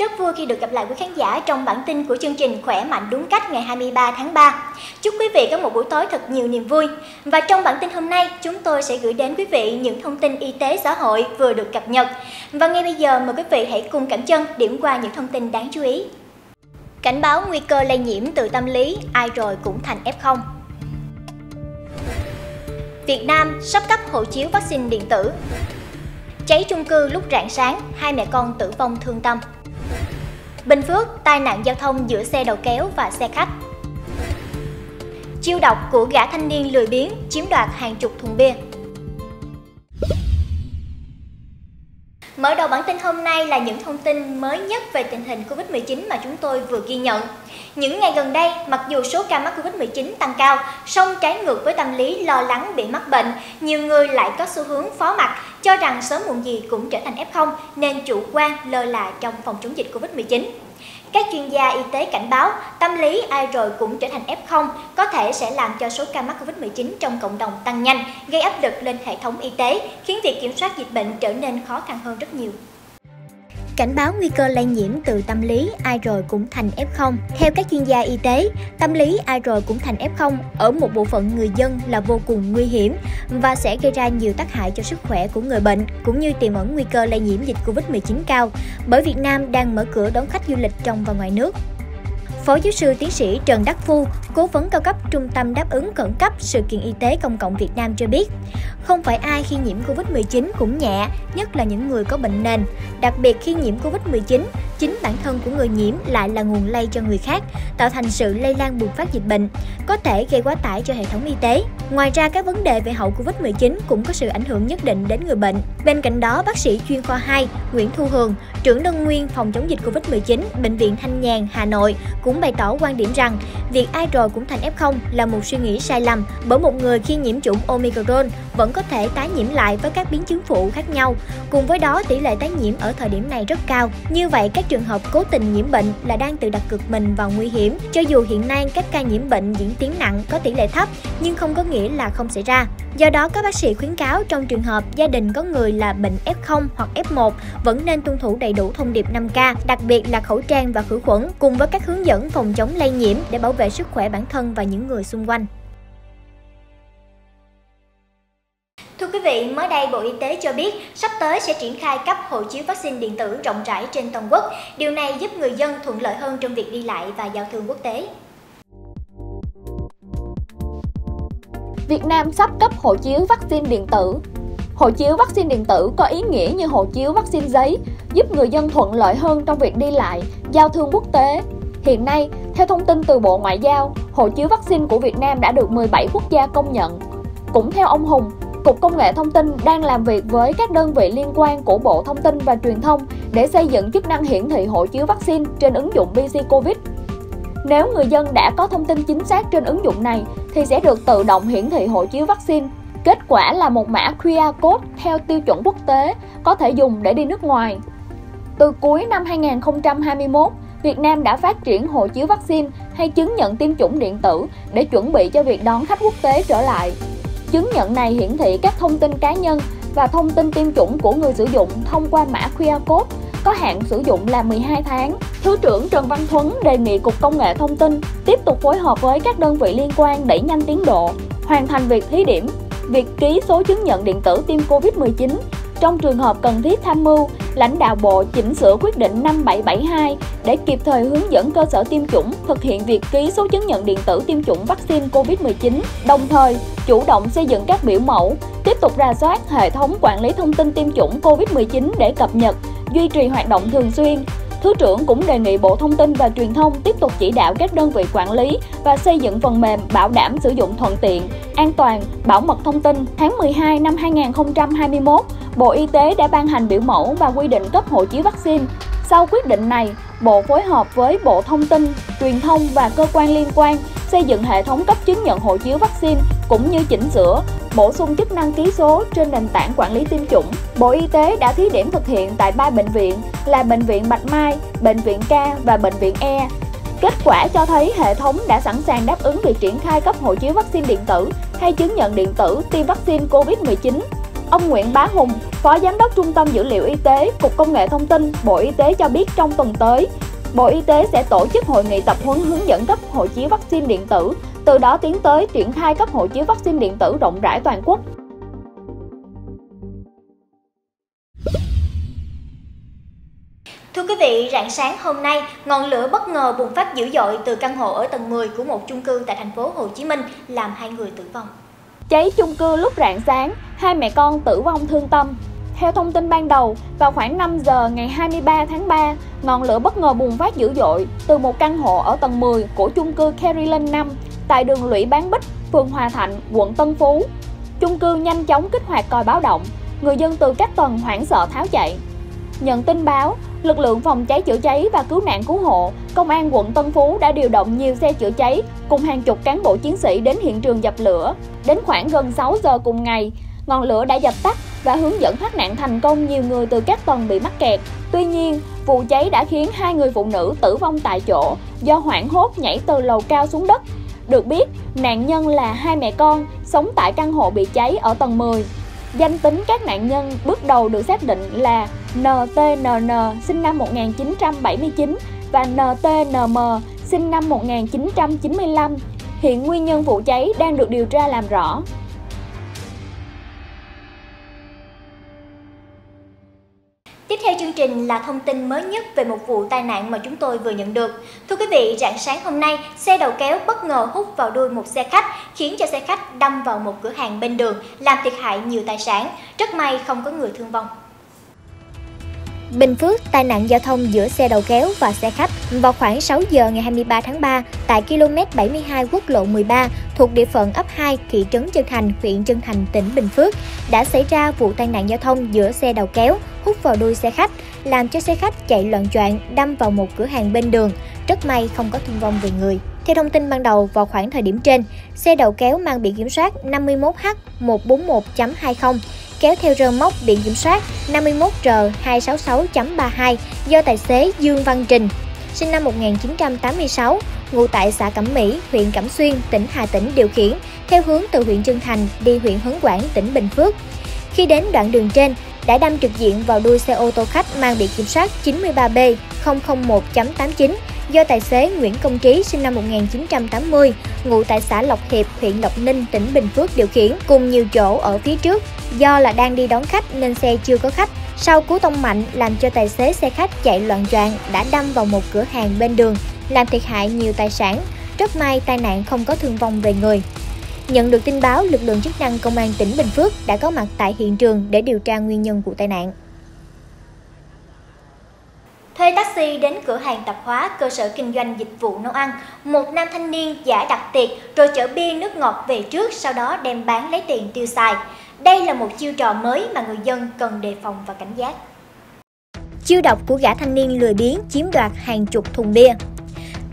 Rất vui khi được gặp lại quý khán giả trong bản tin của chương trình Khỏe Mạnh Đúng Cách ngày 23 tháng 3. Chúc quý vị có một buổi tối thật nhiều niềm vui. Và trong bản tin hôm nay, chúng tôi sẽ gửi đến quý vị những thông tin y tế xã hội vừa được cập nhật. Và ngay bây giờ, mời quý vị hãy cùng Cẩm Chân điểm qua những thông tin đáng chú ý. Cảnh báo nguy cơ lây nhiễm từ tâm lý, ai rồi cũng thành F0. Việt Nam sắp cấp hộ chiếu vaccine điện tử. Cháy chung cư lúc rạng sáng, hai mẹ con tử vong thương tâm. Bình Phước, tai nạn giao thông giữa xe đầu kéo và xe khách. Chiêu độc của gã thanh niên lười biếng chiếm đoạt hàng chục thùng bia. Mở đầu bản tin hôm nay là những thông tin mới nhất về tình hình Covid-19 mà chúng tôi vừa ghi nhận. Những ngày gần đây, mặc dù số ca mắc Covid-19 tăng cao, song trái ngược với tâm lý lo lắng bị mắc bệnh, nhiều người lại có xu hướng phó mặc, cho rằng sớm muộn gì cũng trở thành F0 nên chủ quan lơ là trong phòng chống dịch Covid-19. Các chuyên gia y tế cảnh báo tâm lý ai rồi cũng trở thành F0 có thể sẽ làm cho số ca mắc Covid-19 trong cộng đồng tăng nhanh, gây áp lực lên hệ thống y tế, khiến việc kiểm soát dịch bệnh trở nên khó khăn hơn rất nhiều. Cảnh báo nguy cơ lây nhiễm từ tâm lý ai rồi cũng thành F0. Theo các chuyên gia y tế, tâm lý ai rồi cũng thành F0 ở một bộ phận người dân là vô cùng nguy hiểm và sẽ gây ra nhiều tác hại cho sức khỏe của người bệnh cũng như tiềm ẩn nguy cơ lây nhiễm dịch Covid-19 cao, bởi Việt Nam đang mở cửa đón khách du lịch trong và ngoài nước. Phó giáo sư tiến sĩ Trần Đắc Phu, cố vấn cao cấp Trung tâm Đáp ứng Khẩn cấp Sự kiện Y tế Công cộng Việt Nam cho biết, không phải ai khi nhiễm Covid-19 cũng nhẹ, nhất là những người có bệnh nền. Đặc biệt khi nhiễm Covid-19, chính bản thân của người nhiễm lại là nguồn lây cho người khác, tạo thành sự lây lan bùng phát dịch bệnh, có thể gây quá tải cho hệ thống y tế. Ngoài ra, các vấn đề về hậu Covid-19 cũng có sự ảnh hưởng nhất định đến người bệnh. Bên cạnh đó, bác sĩ chuyên khoa 2 Nguyễn Thu Hường, trưởng đơn nguyên phòng chống dịch Covid-19, Bệnh viện Thanh Nhàn, Hà Nội, cũng bày tỏ quan điểm rằng việc ai rồi cũng thành F0 là một suy nghĩ sai lầm, bởi một người khi nhiễm chủng Omicron vẫn có thể tái nhiễm lại với các biến chứng phụ khác nhau. Cùng với đó, tỷ lệ tái nhiễm ở thời điểm này rất cao. Như vậy, các trường hợp cố tình nhiễm bệnh là đang tự đặt cược mình vào nguy hiểm. Cho dù hiện nay các ca nhiễm bệnh diễn tiến nặng có tỷ lệ thấp, nhưng không có nghĩa là không xảy ra. Do đó, các bác sĩ khuyến cáo trong trường hợp gia đình có người là bệnh F0 hoặc F1 vẫn nên tuân thủ đầy đủ thông điệp 5K, đặc biệt là khẩu trang và khử khuẩn, cùng với các hướng dẫn phòng chống lây nhiễm để bảo vệ sức khỏe bản thân và những người xung quanh. Thưa quý vị, mới đây Bộ Y tế cho biết sắp tới sẽ triển khai cấp hộ chiếu vaccine điện tử rộng rãi trên toàn quốc. Điều này giúp người dân thuận lợi hơn trong việc đi lại và giao thương quốc tế. Việt Nam sắp cấp hộ chiếu vaccine điện tử. Hộ chiếu vaccine điện tử có ý nghĩa như hộ chiếu vaccine giấy, giúp người dân thuận lợi hơn trong việc đi lại, giao thương quốc tế. Hiện nay, theo thông tin từ Bộ Ngoại giao, hộ chiếu vaccine của Việt Nam đã được 17 quốc gia công nhận. Cũng theo ông Hùng, Cục Công nghệ Thông tin đang làm việc với các đơn vị liên quan của Bộ Thông tin và Truyền thông để xây dựng chức năng hiển thị hộ chiếu vaccine trên ứng dụng PC-Covid. Nếu người dân đã có thông tin chính xác trên ứng dụng này thì sẽ được tự động hiển thị hộ chiếu vaccine. Kết quả là một mã QR code theo tiêu chuẩn quốc tế có thể dùng để đi nước ngoài. Từ cuối năm 2021, Việt Nam đã phát triển hộ chiếu vaccine hay chứng nhận tiêm chủng điện tử để chuẩn bị cho việc đón khách quốc tế trở lại. Chứng nhận này hiển thị các thông tin cá nhân và thông tin tiêm chủng của người sử dụng thông qua mã QR code có hạn sử dụng là 12 tháng. Thứ trưởng Trần Văn Thuấn đề nghị Cục Công nghệ Thông tin tiếp tục phối hợp với các đơn vị liên quan đẩy nhanh tiến độ, hoàn thành việc thí điểm, việc ký số chứng nhận điện tử tiêm Covid-19. Trong trường hợp cần thiết tham mưu, lãnh đạo Bộ chỉnh sửa quyết định 5772 để kịp thời hướng dẫn cơ sở tiêm chủng thực hiện việc ký số chứng nhận điện tử tiêm chủng vaccine Covid-19, đồng thời chủ động xây dựng các biểu mẫu, tiếp tục rà soát hệ thống quản lý thông tin tiêm chủng Covid-19 để cập nhật, duy trì hoạt động thường xuyên. Thứ trưởng cũng đề nghị Bộ Thông tin và Truyền thông tiếp tục chỉ đạo các đơn vị quản lý và xây dựng phần mềm bảo đảm sử dụng thuận tiện, an toàn, bảo mật thông tin. Tháng 12 năm 2021, Bộ Y tế đã ban hành biểu mẫu và quy định cấp hộ chiếu vaccine. Sau quyết định này, Bộ phối hợp với Bộ Thông tin, Truyền thông và cơ quan liên quan xây dựng hệ thống cấp chứng nhận hộ chiếu vaccine cũng như chỉnh sửa, bổ sung chức năng ký số trên nền tảng quản lý tiêm chủng. Bộ Y tế đã thí điểm thực hiện tại 3 bệnh viện là Bệnh viện Bạch Mai, Bệnh viện K và Bệnh viện E. Kết quả cho thấy hệ thống đã sẵn sàng đáp ứng việc triển khai cấp hộ chiếu vaccine điện tử hay chứng nhận điện tử tiêm vaccine COVID-19. Ông Nguyễn Bá Hùng, Phó Giám đốc Trung tâm Dữ liệu Y tế, Cục Công nghệ Thông tin, Bộ Y tế cho biết trong tuần tới, Bộ Y tế sẽ tổ chức hội nghị tập huấn hướng dẫn cấp hộ chiếu vaccine điện tử, từ đó tiến tới triển khai cấp hộ chiếu vaccine điện tử rộng rãi toàn quốc. Thưa quý vị, rạng sáng hôm nay, ngọn lửa bất ngờ bùng phát dữ dội từ căn hộ ở tầng 10 của một chung cư tại thành phố Hồ Chí Minh, làm 2 người tử vong. Cháy chung cư lúc rạng sáng, 2 mẹ con tử vong thương tâm. Theo thông tin ban đầu, vào khoảng 5 giờ ngày 23 tháng 3, ngọn lửa bất ngờ bùng phát dữ dội từ một căn hộ ở tầng 10 của chung cư Carillon 5 tại đường Lũy Bán Bích, phường Hòa Thạnh, quận Tân Phú. Chung cư nhanh chóng kích hoạt còi báo động, người dân từ các tầng hoảng sợ tháo chạy. Nhận tin báo, lực lượng phòng cháy chữa cháy và cứu nạn cứu hộ, Công an quận Tân Phú đã điều động nhiều xe chữa cháy cùng hàng chục cán bộ chiến sĩ đến hiện trường dập lửa. Đến khoảng gần 6 giờ cùng ngày, ngọn lửa đã dập tắt và hướng dẫn thoát nạn thành công nhiều người từ các tầng bị mắc kẹt. Tuy nhiên, vụ cháy đã khiến 2 người phụ nữ tử vong tại chỗ do hoảng hốt nhảy từ lầu cao xuống đất. Được biết, nạn nhân là 2 mẹ con sống tại căn hộ bị cháy ở tầng 10. Danh tính các nạn nhân bước đầu được xác định là NTNN sinh năm 1979 và NTNM sinh năm 1995. Hiện nguyên nhân vụ cháy đang được điều tra làm rõ. Tiếp theo chương trình là thông tin mới nhất về một vụ tai nạn mà chúng tôi vừa nhận được. Thưa quý vị, rạng sáng hôm nay, xe đầu kéo bất ngờ hút vào đuôi một xe khách, khiến cho xe khách đâm vào một cửa hàng bên đường, làm thiệt hại nhiều tài sản. Rất may không có người thương vong. Bình Phước, tai nạn giao thông giữa xe đầu kéo và xe khách. Vào khoảng 6 giờ ngày 23 tháng 3, tại km 72 quốc lộ 13 thuộc địa phận ấp 2, thị trấn Chân Thành, huyện Chân Thành, tỉnh Bình Phước, đã xảy ra vụ tai nạn giao thông giữa xe đầu kéo hút vào đuôi xe khách, làm cho xe khách chạy loạng choạng đâm vào một cửa hàng bên đường. Rất may không có thương vong về người. Theo thông tin ban đầu, vào khoảng thời điểm trên, xe đầu kéo mang biển kiểm soát 51H141.20 kéo theo rơ móc biển kiểm soát 51R266.32 do tài xế Dương Văn Trình, sinh năm 1986, ngụ tại xã Cẩm Mỹ, huyện Cẩm Xuyên, tỉnh Hà Tĩnh điều khiển, theo hướng từ huyện Chân Thành đi huyện Hớn Quản, tỉnh Bình Phước. Khi đến đoạn đường trên, đã đâm trực diện vào đuôi xe ô tô khách mang biển kiểm soát 93B001.89 do tài xế Nguyễn Công Trí, sinh năm 1980, ngụ tại xã Lộc Hiệp, huyện Lộc Ninh, tỉnh Bình Phước điều khiển, cùng nhiều chỗ ở phía trước. Do là đang đi đón khách nên xe chưa có khách. Sau cú tông mạnh làm cho tài xế xe khách chạy loạng choạng đã đâm vào một cửa hàng bên đường, làm thiệt hại nhiều tài sản. Rất may tai nạn không có thương vong về người. Nhận được tin báo, lực lượng chức năng Công an tỉnh Bình Phước đã có mặt tại hiện trường để điều tra nguyên nhân vụ tai nạn. Thuê taxi đến cửa hàng tạp hóa, cơ sở kinh doanh dịch vụ nấu ăn, một nam thanh niên giả đặt tiệc rồi chở bia nước ngọt về trước, sau đó đem bán lấy tiền tiêu xài. Đây là một chiêu trò mới mà người dân cần đề phòng và cảnh giác. Chiêu độc của gã thanh niên lười biếng chiếm đoạt hàng chục thùng bia.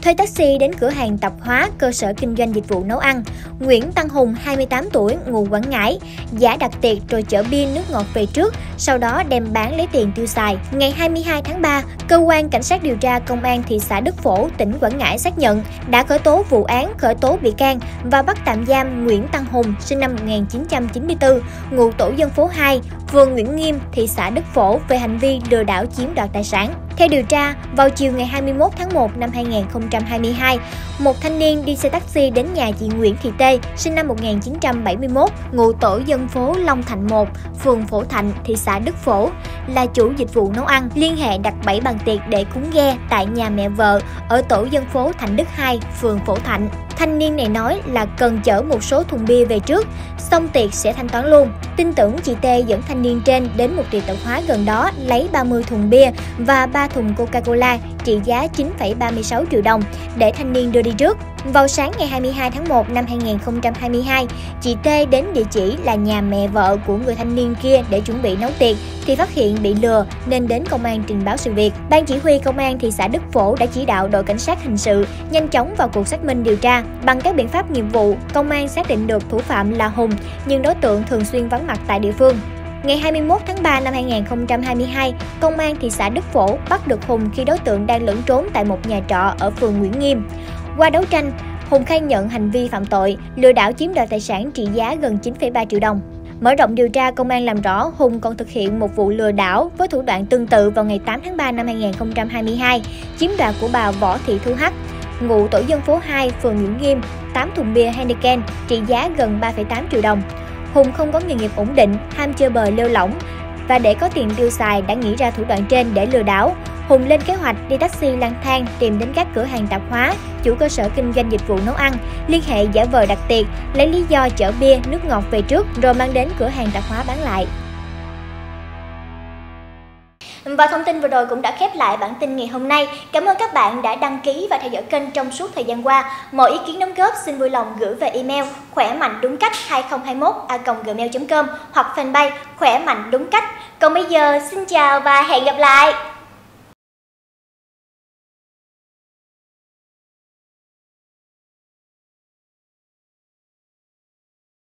Thuê taxi đến cửa hàng tạp hóa, cơ sở kinh doanh dịch vụ nấu ăn, Nguyễn Tăng Hùng, 28 tuổi, ngụ Quảng Ngãi, giả đặt tiệc rồi chở bia nước ngọt về trước, sau đó đem bán lấy tiền tiêu xài. Ngày 22 tháng 3, Cơ quan Cảnh sát điều tra Công an thị xã Đức Phổ, tỉnh Quảng Ngãi xác nhận đã khởi tố vụ án, khởi tố bị can và bắt tạm giam Nguyễn Tăng Hùng, sinh năm 1994, ngụ tổ dân phố 2, phường Nguyễn Nghiêm, thị xã Đức Phổ về hành vi lừa đảo chiếm đoạt tài sản. Theo điều tra, vào chiều ngày 21 tháng 1 năm 2022, một thanh niên đi xe taxi đến nhà chị Nguyễn Thị Tê, sinh năm 1971, ngụ tổ dân phố Long Thạnh 1, phường Phổ Thạnh, thị xã Đức Phổ, là chủ dịch vụ nấu ăn, liên hệ đặt 7 bàn tiệc để cúng ghe tại nhà mẹ vợ ở tổ dân phố Thạnh Đức 2, phường Phổ Thạnh. Thanh niên này nói là cần chở một số thùng bia về trước, xong tiệc sẽ thanh toán luôn. Tin tưởng, chị Tê dẫn thanh niên trên đến một tiệm tạp hóa gần đó lấy 30 thùng bia và 3 thùng Coca-Cola trị giá 9,36 triệu đồng để thanh niên đưa đi trước. Vào sáng ngày 22 tháng 1 năm 2022, chị Tê đến địa chỉ là nhà mẹ vợ của người thanh niên kia để chuẩn bị nấu tiệc thì phát hiện bị lừa nên đến công an trình báo sự việc. Ban chỉ huy Công an thị xã Đức Phổ đã chỉ đạo đội cảnh sát hình sự nhanh chóng vào cuộc xác minh điều tra. Bằng các biện pháp nghiệp vụ, công an xác định được thủ phạm là Hùng, nhưng đối tượng thường xuyên vắng mặt tại địa phương. Ngày 21 tháng 3 năm 2022, Công an thị xã Đức Phổ bắt được Hùng khi đối tượng đang lẫn trốn tại một nhà trọ ở phường Nguyễn Nghiêm. Qua đấu tranh, Hùng khai nhận hành vi phạm tội, lừa đảo chiếm đoạt tài sản trị giá gần 9,3 triệu đồng. Mở rộng điều tra, công an làm rõ Hùng còn thực hiện một vụ lừa đảo với thủ đoạn tương tự vào ngày 8 tháng 3 năm 2022, chiếm đoạt của bà Võ Thị Thu Hắc, ngụ tổ dân phố 2, phường Nguyễn Nghiêm, 8 thùng bia Heineken trị giá gần 3,8 triệu đồng. Hùng không có nghề nghiệp ổn định, ham chơi bời lêu lỏng và để có tiền tiêu xài đã nghĩ ra thủ đoạn trên để lừa đảo. Hùng lên kế hoạch đi taxi lang thang tìm đến các cửa hàng tạp hóa, chủ cơ sở kinh doanh dịch vụ nấu ăn, liên hệ giả vờ đặt tiệc, lấy lý do chở bia, nước ngọt về trước rồi mang đến cửa hàng tạp hóa bán lại. Và thông tin vừa rồi cũng đã khép lại bản tin ngày hôm nay. Cảm ơn các bạn đã đăng ký và theo dõi kênh trong suốt thời gian qua. Mọi ý kiến đóng góp xin vui lòng gửi về email khoemachdungcách2021@gmail.com hoặc fanpage Khỏe Mạnh Đúng Cách. Còn bây giờ xin chào và hẹn gặp lại.